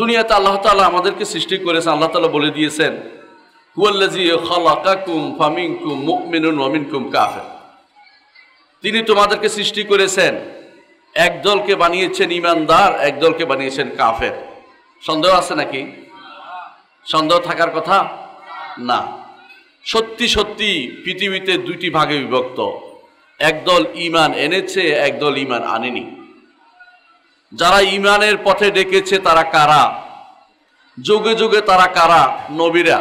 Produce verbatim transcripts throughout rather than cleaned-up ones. দুনিয়াতে আল্লাহ তাআলা আমাদেরকে সৃষ্টি করেছেন। আল্লাহ তাআলা বলে দিয়েছেন, হুয়াল্লাযী খালাকাকুম ফামিনকুম মুমিনুন ওয়া মিনকুম কাফির। তিনি তোমাদেরকে সৃষ্টি করেছেন, একদলকে বানিয়েছেন ইমানদার, একদলকে বানিয়েছেন কাফের। সন্দেহ আছে নাকি? সন্দেহ থাকার কথা না। সত্যি সত্যি পৃথিবীতে দুইটি ভাগে বিভক্ত, একদল ইমান এনেছে, একদল ইমান আনেনি। যারা ইমানের পথে ডেকেছে তারা কারা? যুগে যুগে তারা কারা? নবীরা।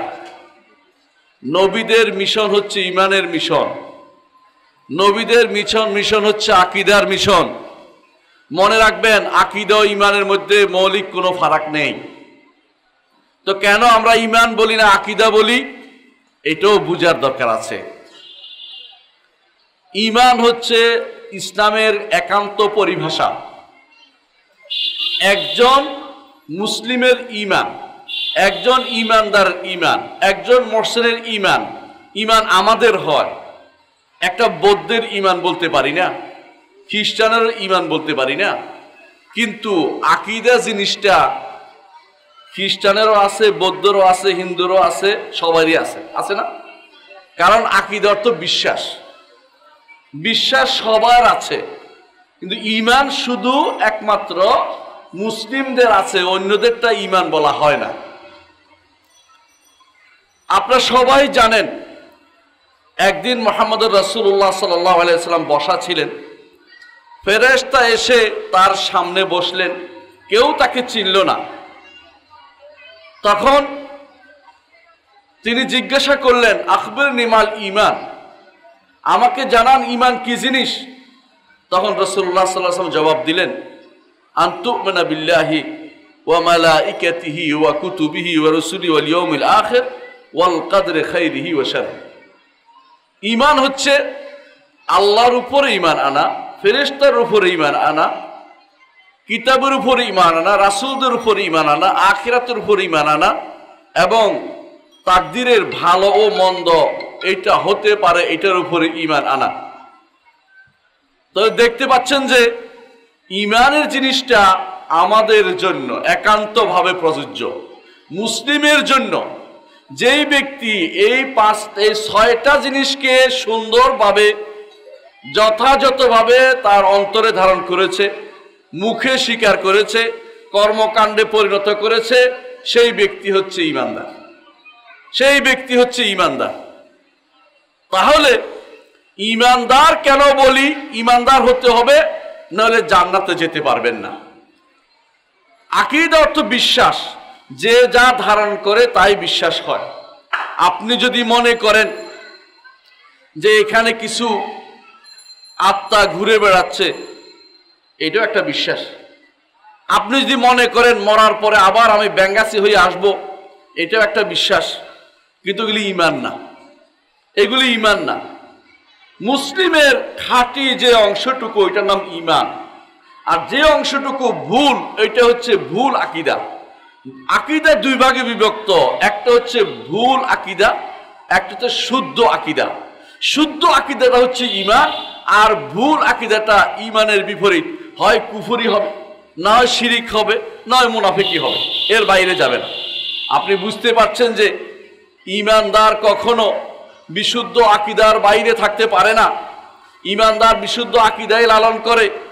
নবীদের মিশন হচ্ছে ইমানের মিশন, নবীদের মিশন মিশন হচ্ছে আকীদার মিশন। মনে রাখবেন, আকীদা ও ইমানের মধ্যে মৌলিক কোনো ফারাক নেই। তো কেন আমরা ইমান বলি না আকীদা বলি, এটাও বুঝার দরকার আছে। ইমান হচ্ছে ইসলামের একান্ত পরিভাষা। একজন মুসলিমের ইমান, একজন ইমানদার ইমান, একজন মুসলিমের ইমান, ইমান আমাদের হয়। একটা বৌদ্ধের ইমান বলতে পারি না, খ্রিস্টানের ইমান বলতে পারি না, কিন্তু আকীদা জিনিসটা খ্রিস্টানেরও আছে, বৌদ্ধেরও আছে, হিন্দুরও আছে, সবারই আছে, আছে না? কারণ আকীদা অর্থ বিশ্বাস, বিশ্বাস সবার আছে। কিন্তু ইমান শুধু একমাত্র মুসলিমদের আছে, অন্যদেরটা ইমান বলা হয় না। আপনারা সবাই জানেন, একদিন মুহাম্মদুর রাসূলুল্লাহ সাল্লাল্লাহু আলাইহি ওয়াসাল্লাম বসা ছিলেন, ফেরেশতা এসে তার সামনে বসলেন, কেউ তাকে চিনল না। তখন তিনি জিজ্ঞাসা করলেন, আখবিরনি মাল ঈমান, আমাকে জানান ঈমান কি জিনিস। তখন রাসূলুল্লাহ সাল্লাল্লাহু আলাইহি ওয়াসাল্লাম জবাব দিলেন, আন তু'মিনা বিল্লাহি ওয়া মালাইকাতিহি ওয়া কুতুবিহি ওয়া রুসুলিহি ওয়াল ইয়াউমিল আখির ওয়াল কদরি খাইরিহি ওয়া শাররিহি। ঈমান হচ্ছে আল্লাহর উপরে ঈমান আনা, ফেরেশতার উপরে ঈমান আনা, কিতাবের উপরে ঈমান আনা, রাসূলদের উপরে ঈমান আনা, আখিরাতের উপরে ঈমান আনা, এবং তাকদিরের ভালো ও মন্দ এটা হতে পারে এটার উপরে ঈমান আনা। তবে দেখতে পাচ্ছেন যে ঈমানের জিনিসটা আমাদের জন্য একান্তভাবে প্রযোজ্য, মুসলিমের জন্য। যেই ব্যক্তি এই পাঁচ এই ছয়টা জিনিসকে সুন্দরভাবে যথাযথভাবে তার অন্তরে ধারণ করেছে, মুখে স্বীকার করেছে, কর্মকাণ্ডে পরিণত করেছে, সেই ব্যক্তি হচ্ছে ঈমানদার, সেই ব্যক্তি হচ্ছে ঈমানদার। তাহলে ঈমানদার কেন বলি? ঈমানদার হতে হবে, নাহলে জান্নাতে যেতে পারবেন না। আকীদা অর্থ বিশ্বাস, যে যা ধারণ করে তাই বিশ্বাস হয়। আপনি যদি মনে করেন যে এখানে কিছু আত্মা ঘুরে বেড়াচ্ছে, এটাও একটা বিশ্বাস। আপনি যদি মনে করেন মরার পরে আবার আমি ব্যাঙ্গাসি হয়ে আসব, এটাও একটা বিশ্বাস, কিন্তু এগুলি ঈমান না, এগুলি ঈমান না। মুসলিমের খাঁটি যে অংশটুকু এটার নাম ঈমান, আর যে অংশটুকু ভুল এটা হচ্ছে ভুল আকীদা। আকীদা দুই ভাগে বিভক্ত, একটা হচ্ছে ভুল আকীদা, একটা হচ্ছে শুদ্ধ আকীদা। শুদ্ধ আকীদাটা হচ্ছে ঈমান, আর ভুল আকীদাটা ঈমানের বিপরীত, হয় কুফরি হবে, নয় শিরিক হবে, নয় মুনাফিকি হবে, এর বাইরে যাবে না। আপনি বুঝতে পারছেন যে ঈমানদার কখনো বিশুদ্ধ আকীদার বাইরে থাকতে পারে না। ঈমানদার বিশুদ্ধ আকীদাই লালন করে,